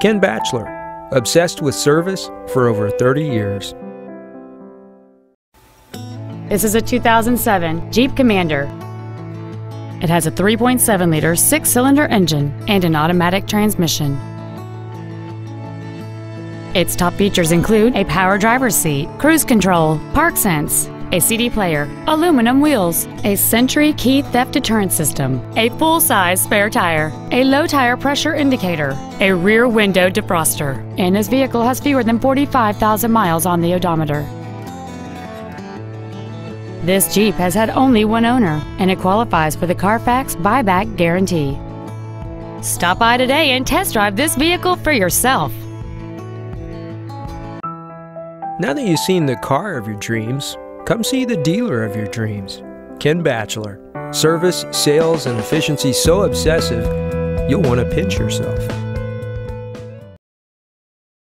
Ken Batchelor, obsessed with service for over 30 years. This is a 2007 Jeep Commander. It has a 3.7-liter six-cylinder engine and an automatic transmission. Its top features include a power driver's seat, cruise control, ParkSense, a CD player, aluminum wheels, a Sentry Key Theft Deterrent System, a full-size spare tire, a low tire pressure indicator, a rear window defroster, and this vehicle has fewer than 45,000 miles on the odometer. This Jeep has had only one owner, and it qualifies for the Carfax buyback guarantee. Stop by today and test drive this vehicle for yourself. Now that you've seen the car of your dreams, come see the dealer of your dreams, Ken Batchelor. Service, sales, and efficiency so obsessive, you'll want to pinch yourself.